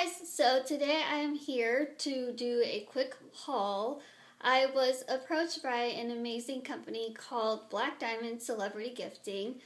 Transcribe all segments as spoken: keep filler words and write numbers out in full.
Hey guys, so today I am here to do a quick haul. I was approached by an amazing company called Black Diamond Celebrity Gifting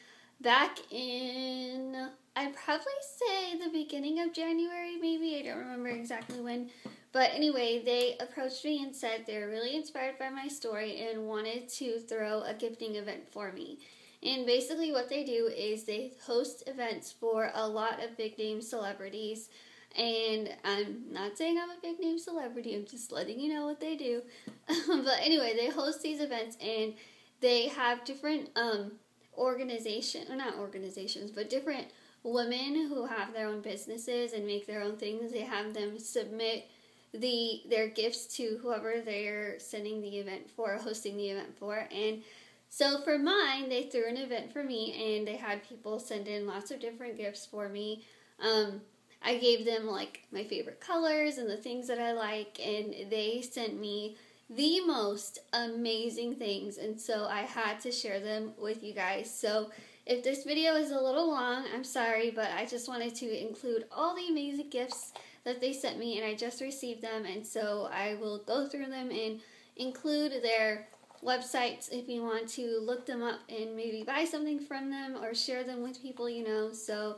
back in, I'd probably say the beginning of January maybe, I don't remember exactly when. But anyway, they approached me and said they're really inspired by my story and wanted to throw a gifting event for me. And basically what they do is they host events for a lot of big name celebrities. And I'm not saying I'm a big name celebrity, I'm just letting you know what they do. But anyway, they host these events and they have different um, organizations, or not organizations, but different women who have their own businesses and make their own things. They have them submit the their gifts to whoever they're sending the event for, hosting the event for. And so for mine, they threw an event for me and they had people send in lots of different gifts for me. Um... I gave them like my favorite colors and the things that I like, and they sent me the most amazing things, and so I had to share them with you guys. So if this video is a little long, I'm sorry, but I just wanted to include all the amazing gifts that they sent me, and I just received them, and so I will go through them and include their websites if you want to look them up and maybe buy something from them or share them with people you know. So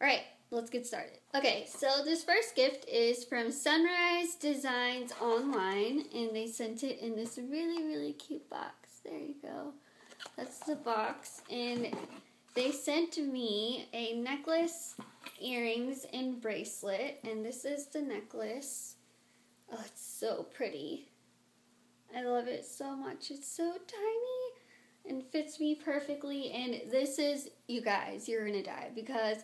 all right, let's get started. Okay, so this first gift is from Sunrise Designs Online, and they sent it in this really, really cute box. There you go. That's the box, and they sent me a necklace, earrings, and bracelet, and this is the necklace. Oh, it's so pretty. I love it so much. It's so tiny and fits me perfectly, and this is, you guys, you're gonna die, because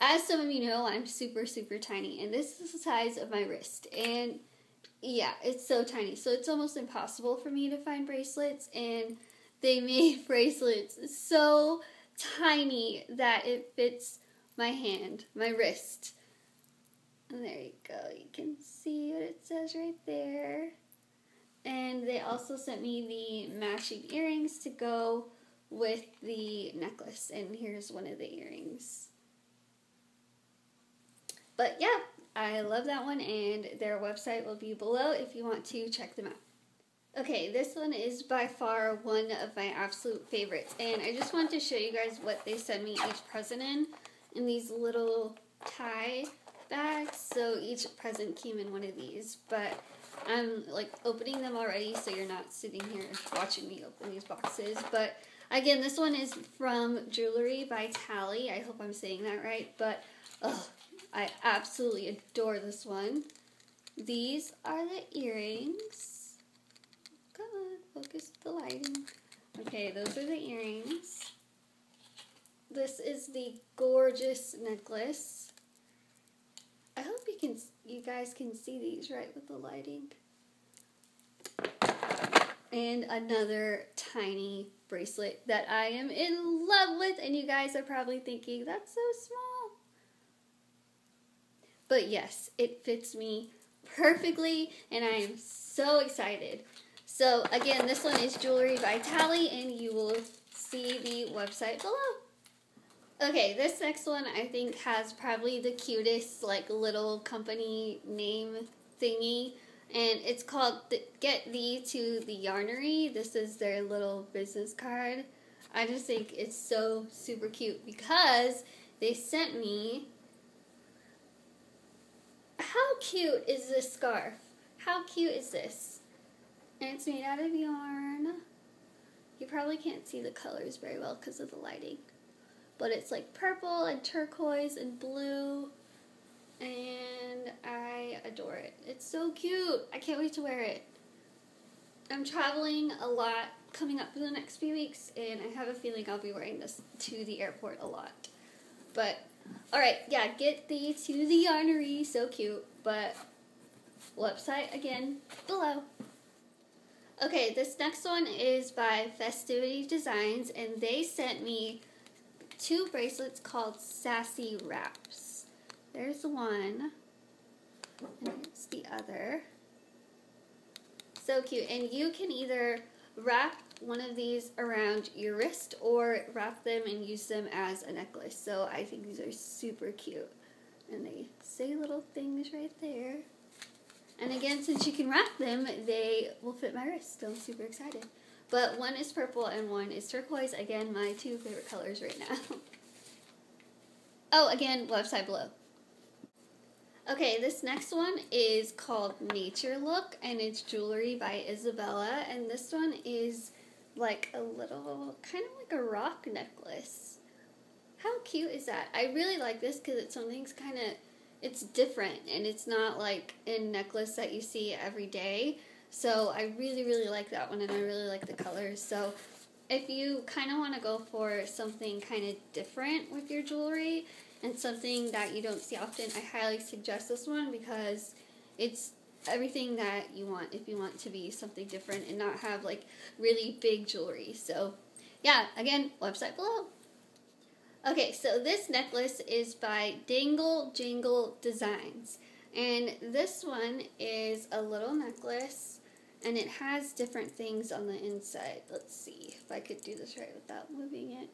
as some of you know, I'm super, super tiny, and this is the size of my wrist, and yeah, it's so tiny, so it's almost impossible for me to find bracelets, and they made bracelets so tiny that it fits my hand, my wrist, and there you go, you can see what it says right there. And they also sent me the matching earrings to go with the necklace, and here's one of the earrings. But yeah, I love that one, and their website will be below if you want to check them out. Okay, this one is by far one of my absolute favorites, and I just want to show you guys what they send me each present in, in these little tie bags. So each present came in one of these, but I'm like opening them already, so you're not sitting here watching me open these boxes. But again, this one is from Jewelry by Tally. I hope I'm saying that right, but oh, I absolutely adore this one. These are the earrings. Come on, focus the lighting. Okay, those are the earrings. This is the gorgeous necklace. I hope you can, you guys can see these right with the lighting. And another tiny bracelet that I am in love with, and you guys are probably thinking, that's so small. But yes, it fits me perfectly, and I am so excited. So again, this one is Jewelry by Tally, and you will see the website below. Okay, this next one I think has probably the cutest like little company name thingy, and it's called Get Thee to the Yarnery. This is their little business card. I just think it's so super cute because they sent me, how cute is this scarf? How cute is this? And it's made out of yarn. You probably can't see the colors very well because of the lighting, but it's like purple and turquoise and blue, and I adore it. It's so cute. I can't wait to wear it. I'm traveling a lot coming up in the next few weeks, and I have a feeling I'll be wearing this to the airport a lot. But alright, yeah, Get Thee to the Yarnery, so cute, but website again below. Okay, this next one is by Festivity Designs, and they sent me two bracelets called Sassy Wraps. There's one, and here's the other. So cute, and you can either wrap one of these around your wrist or wrap them and use them as a necklace. So I think these are super cute. and they say little things right there. And again, since you can wrap them, they will fit my wrist, so I'm super excited. But one is purple and one is turquoise. Again, my two favorite colors right now. Oh, again, website below. Okay, this next one is called Nature Look, and it's Jewelry by Isabella. And this one is like a little, kind of like a rock necklace. How cute is that? I really like this because it's something's kind of, it's different, and it's not like a necklace that you see every day. So I really, really like that one, and I really like the colors. So if you kind of want to go for something kind of different with your jewelry and something that you don't see often, I highly suggest this one because it's everything that you want if you want to be something different and not have like really big jewelry. So yeah, again, website below. Okay, so this necklace is by Dangle Jingle Designs. And this one is a little necklace, and it has different things on the inside. Let's see if I could do this right without moving it.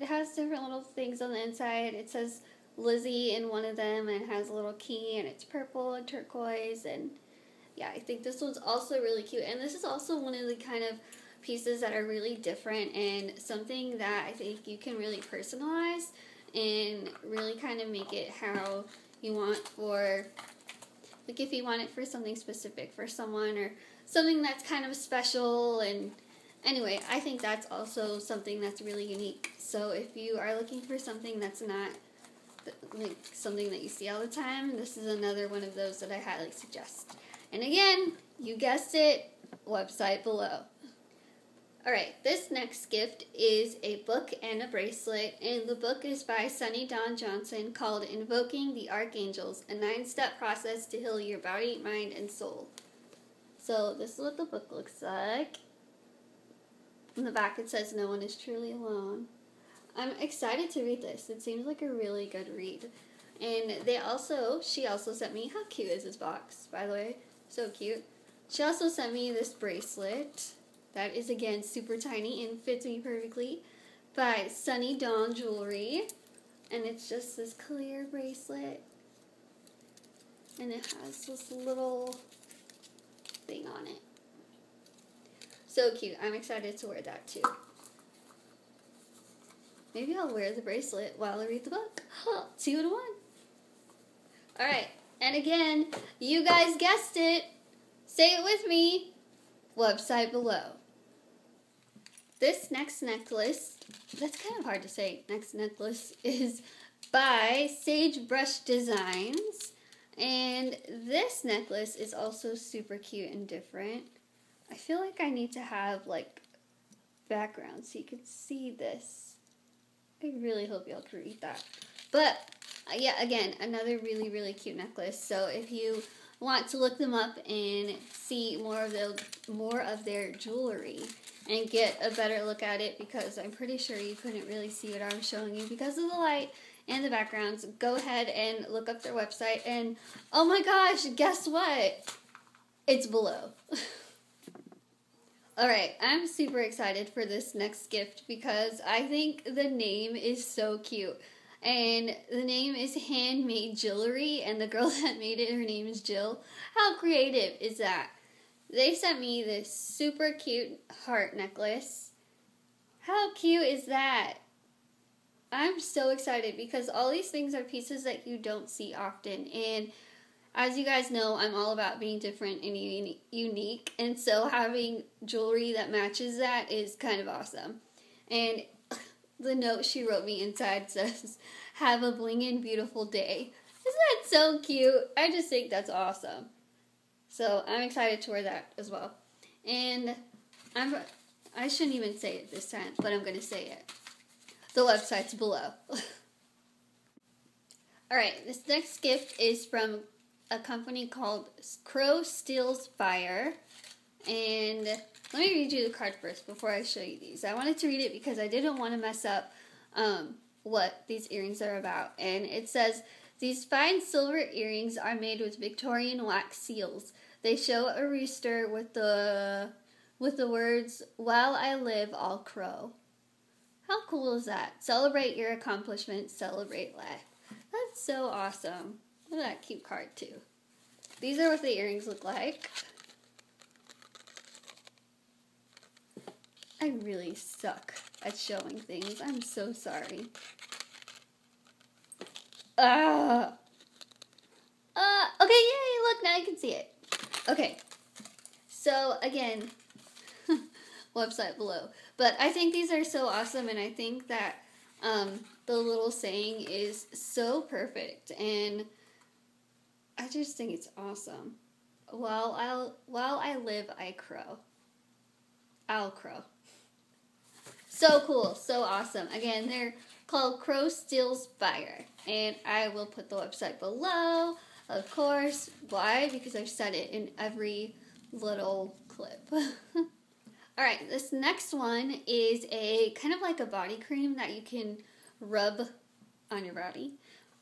It has different little things on the inside. It says Lizzie in one of them, and it has a little key, and it's purple and turquoise. And yeah, I think this one's also really cute. And this is also one of the kind of pieces that are really different and something that I think you can really personalize and really kind of make it how you want for, like if you want it for something specific for someone or something that's kind of special. And anyway, I think that's also something that's really unique. So if you are looking for something that's not like something that you see all the time, this is another one of those that I highly suggest. And again, you guessed it, website below. Alright, this next gift is a book and a bracelet, and the book is by Sunny Dawn Johnson called Invoking the Archangels, a nine-step process to heal your body, mind, and soul. So this is what the book looks like. In the back it says, no one is truly alone. I'm excited to read this. It seems like a really good read. And they also, she also sent me, how cute is this box, by the way? So cute. She also sent me this bracelet that is, again, super tiny and fits me perfectly, by Sunny Dawn Jewelry. And it's just this clear bracelet. And it has this little thing on it. So cute. I'm excited to wear that, too. Maybe I'll wear the bracelet while I read the book. Two in one. All right. And again, you guys guessed it. Say it with me. Website below. This next necklace, that's kind of hard to say, next necklace is by Sage Brush Designs, and this necklace is also super cute and different. I feel like I need to have like background so you can see this. I really hope y'all can read that. But uh, yeah, again, another really, really cute necklace. So if you want to look them up and see more of the more of their jewelry and get a better look at it, because I'm pretty sure you couldn't really see what I was showing you because of the light and the backgrounds, go ahead and look up their website. And oh my gosh, guess what? It's below. Alright, I'm super excited for this next gift because I think the name is so cute. And the name is Handmade Jewelry, and the girl that made it, her name is Jill. How creative is that? They sent me this super cute heart necklace. How cute is that? I'm so excited because all these things are pieces that you don't see often. And as you guys know, I'm all about being different and unique. And so having jewelry that matches that is kind of awesome. And the note she wrote me inside says, have a blingin' beautiful day. Isn't that so cute? I just think that's awesome. So I'm excited to wear that as well. And I'm, I shouldn't even say it this time, but I'm going to say it. The website's below. Alright, this next gift is from a company called Crow Steals Fire. And let me read you the card first before I show you these. I wanted to read it because I didn't want to mess up um, what these earrings are about. And it says, these fine silver earrings are made with Victorian wax seals. They show a rooster with the with the words, while I live, I'll crow. How cool is that? Celebrate your accomplishments. Celebrate life. That's so awesome. Look at that cute card too. These are what the earrings look like. I really suck at showing things. I'm so sorry. Ah. Uh, okay, yay, look, now I can see it. Okay, so again, website below. But I think these are so awesome, and I think that um, the little saying is so perfect, and I just think it's awesome. While, I'll, while I live, I crow. I'll crow. So cool, so awesome. Again, they're called Crow Steals Fire, and I will put the website below. Of course. Why? Because I've said it in every little clip. Alright, this next one is a kind of like a body cream that you can rub on your body.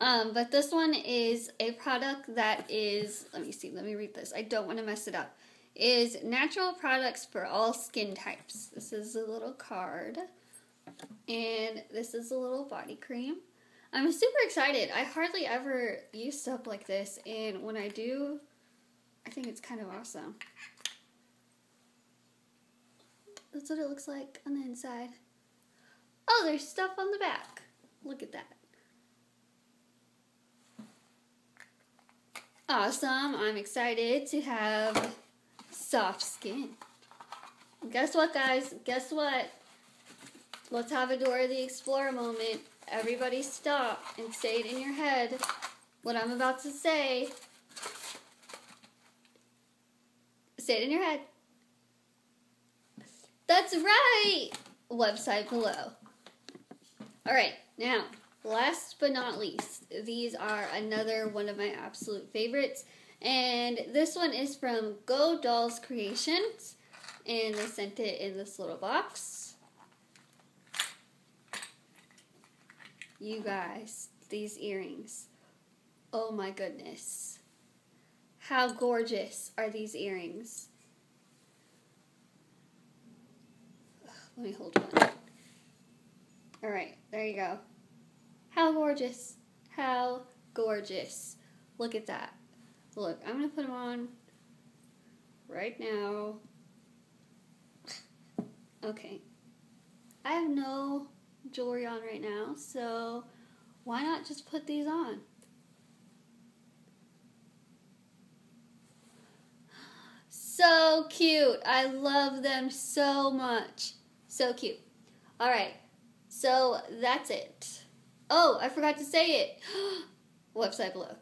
Um, but this one is a product that is, let me see, let me read this. I don't want to mess it up. Is natural products for all skin types. This is a little card. And this is a little body cream. I'm super excited. I hardly ever use stuff like this, and when I do, I think it's kind of awesome. That's what it looks like on the inside. Oh, there's stuff on the back. Look at that. Awesome. I'm excited to have soft skin. Guess what, guys? Guess what? Let's have a Dora the Explorer moment. Everybody stop and say it in your head, what I'm about to say. Say it in your head. That's right! Website below. Alright, now, last but not least, these are another one of my absolute favorites. And this one is from Go Dolls Creations. And they sent it in this little box. You guys, these earrings. Oh my goodness. How gorgeous are these earrings? Let me hold one. Alright, there you go. How gorgeous. How gorgeous. Look at that. Look, I'm going to put them on right now. Okay. I have no jewelry on right now, so why not just put these on? So cute. I love them so much. So cute. Alright, so that's it. Oh, I forgot to say it. Website below.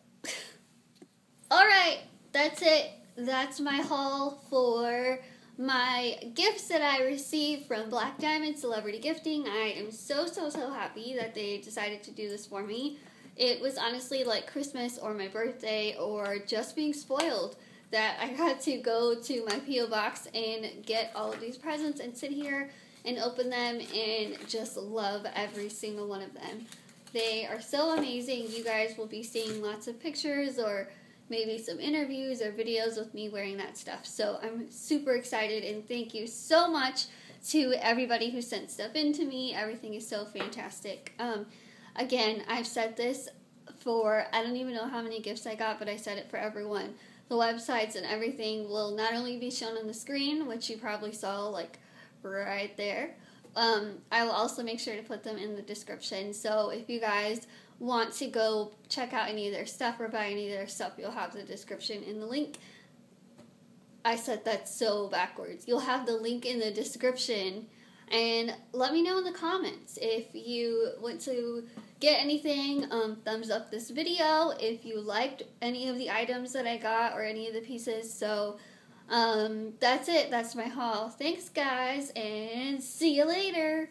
Alright, that's it. That's my haul for my gifts that I received from Black Diamond Celebrity Gifting. I am so, so, so happy that they decided to do this for me. It was honestly like Christmas or my birthday or just being spoiled that I got to go to my P O box and get all of these presents and sit here and open them and just love every single one of them. They are so amazing. You guys will be seeing lots of pictures or maybe some interviews or videos with me wearing that stuff. So I'm super excited, and thank you so much to everybody who sent stuff in to me. Everything is so fantastic. Um, again, I've said this for, I don't even know how many gifts I got, but I said it for everyone. The websites and everything will not only be shown on the screen, which you probably saw like right there, um, I will also make sure to put them in the description. So if you guys want to go check out any of their stuff or buy any of their stuff, you'll have the description in the link. I said that so backwards. You'll have the link in the description, and let me know in the comments if you want to get anything. Um, thumbs up this video if you liked any of the items that I got or any of the pieces. So um, that's it. That's my haul. Thanks guys, and see you later.